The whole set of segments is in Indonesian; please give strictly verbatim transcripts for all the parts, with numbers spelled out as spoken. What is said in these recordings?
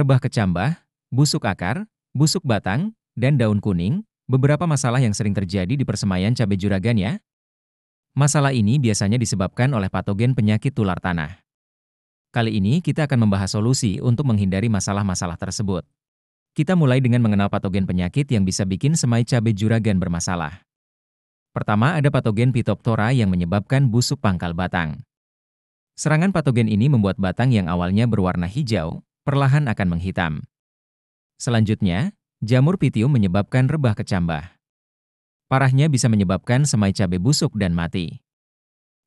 rebah kecambah, busuk akar, busuk batang, dan daun kuning, beberapa masalah yang sering terjadi di persemaian cabai juragan ya. Masalah ini biasanya disebabkan oleh patogen penyakit tular tanah. Kali ini kita akan membahas solusi untuk menghindari masalah-masalah tersebut. Kita mulai dengan mengenal patogen penyakit yang bisa bikin semai cabai juragan bermasalah. Pertama, ada patogen Phytophthora yang menyebabkan busuk pangkal batang. Serangan patogen ini membuat batang yang awalnya berwarna hijau, perlahan akan menghitam. Selanjutnya, jamur Pythium menyebabkan rebah kecambah. Parahnya bisa menyebabkan semai cabai busuk dan mati.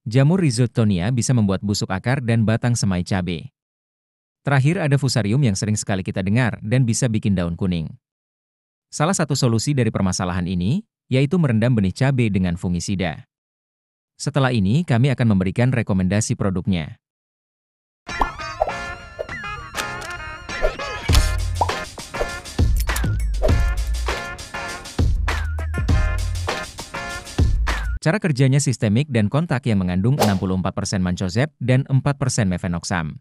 Jamur Rhizoctonia bisa membuat busuk akar dan batang semai cabai. Terakhir ada Fusarium yang sering sekali kita dengar dan bisa bikin daun kuning. Salah satu solusi dari permasalahan ini, yaitu merendam benih cabai dengan fungisida. Setelah ini kami akan memberikan rekomendasi produknya. Cara kerjanya sistemik dan kontak yang mengandung enam puluh empat persen Mancozeb dan empat persen Mefenoxam.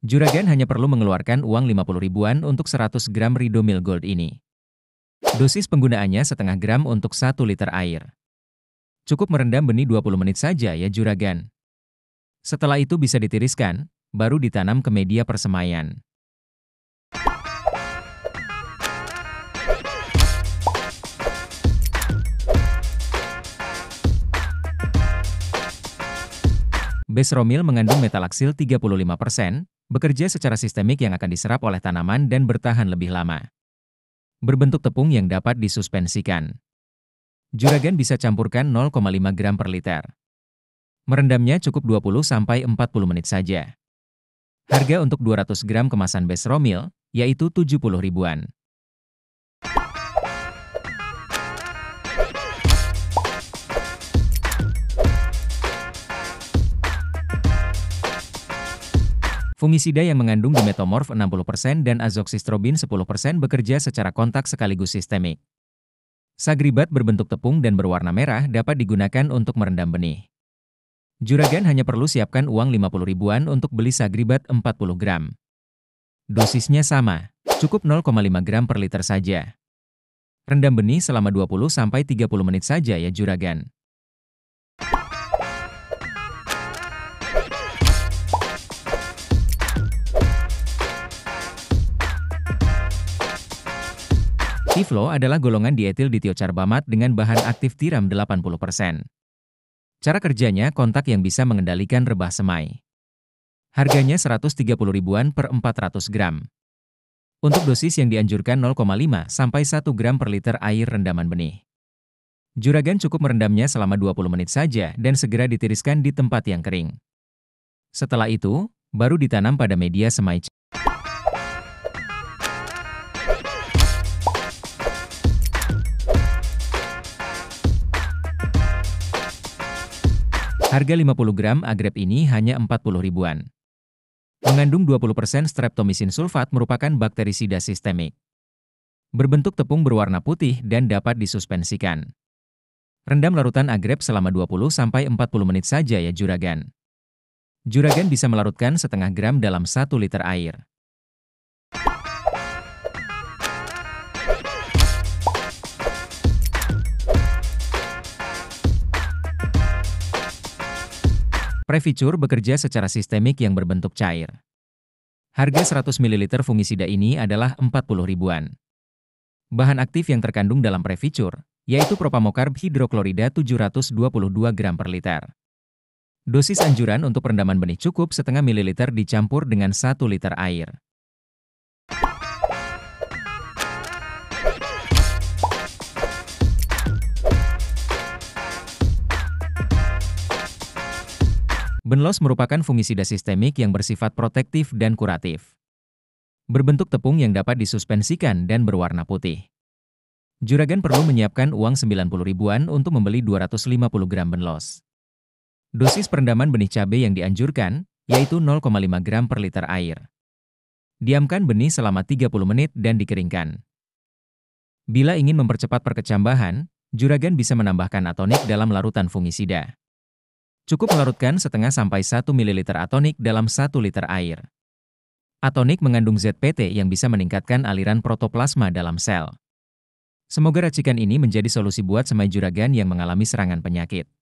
Juragan hanya perlu mengeluarkan uang lima puluh ribuan untuk seratus gram Ridomil Gold ini. Dosis penggunaannya setengah gram untuk satu liter air. Cukup merendam benih dua puluh menit saja ya juragan. Setelah itu bisa ditiriskan, baru ditanam ke media persemaian. Besromil mengandung metalaksil tiga puluh lima persen, bekerja secara sistemik yang akan diserap oleh tanaman dan bertahan lebih lama. Berbentuk tepung yang dapat disuspensikan. Juragan bisa campurkan nol koma lima gram per liter. Merendamnya cukup dua puluh sampai empat puluh menit saja. Harga untuk dua ratus gram kemasan Besromil, yaitu tujuh puluh ribuan. Fungisida yang mengandung dimetomorf enam puluh persen dan azoxystrobin sepuluh persen bekerja secara kontak sekaligus sistemik. Sagribat berbentuk tepung dan berwarna merah dapat digunakan untuk merendam benih. Juragan hanya perlu siapkan uang lima puluh ribuan untuk beli Sagribat empat puluh gram. Dosisnya sama, cukup nol koma lima gram per liter saja. Rendam benih selama dua puluh sampai tiga puluh menit saja ya juragan. Tiflo adalah golongan etil dithiocarbamate dengan bahan aktif tiram delapan puluh persen. Cara kerjanya kontak yang bisa mengendalikan rebah semai. Harganya seratus tiga puluh ribuan per empat ratus gram. Untuk dosis yang dianjurkan nol koma lima sampai satu gram per liter air rendaman benih. Juragan cukup merendamnya selama dua puluh menit saja dan segera ditiriskan di tempat yang kering. Setelah itu, baru ditanam pada media semai. Harga lima puluh gram Agrept ini hanya empat puluh ribuan. Mengandung dua puluh persen streptomisin sulfat merupakan bakterisida sistemik. Berbentuk tepung berwarna putih dan dapat disuspensikan. Rendam larutan Agrept selama dua puluh sampai empat puluh menit saja ya juragan. Juragan bisa melarutkan setengah gram dalam satu liter air. Previcur bekerja secara sistemik yang berbentuk cair. Harga seratus mililiter fungisida ini adalah empat puluh ribuan. Bahan aktif yang terkandung dalam Previcur, yaitu propamokarb hidroklorida tujuh ratus dua puluh dua gram per liter. Dosis anjuran untuk rendaman benih cukup setengah mililiter dicampur dengan satu liter air. Benlos merupakan fungisida sistemik yang bersifat protektif dan kuratif. Berbentuk tepung yang dapat disuspensikan dan berwarna putih. Juragan perlu menyiapkan uang sembilan puluh ribuan untuk membeli dua ratus lima puluh gram benlos. Dosis perendaman benih cabai yang dianjurkan, yaitu nol koma lima gram per liter air. Diamkan benih selama tiga puluh menit dan dikeringkan. Bila ingin mempercepat perkecambahan, juragan bisa menambahkan atonik dalam larutan fungisida. Cukup melarutkan setengah sampai satu mililiter atonik dalam satu liter air. Atonik mengandung Z P T yang bisa meningkatkan aliran protoplasma dalam sel. Semoga racikan ini menjadi solusi buat semai juragan yang mengalami serangan penyakit.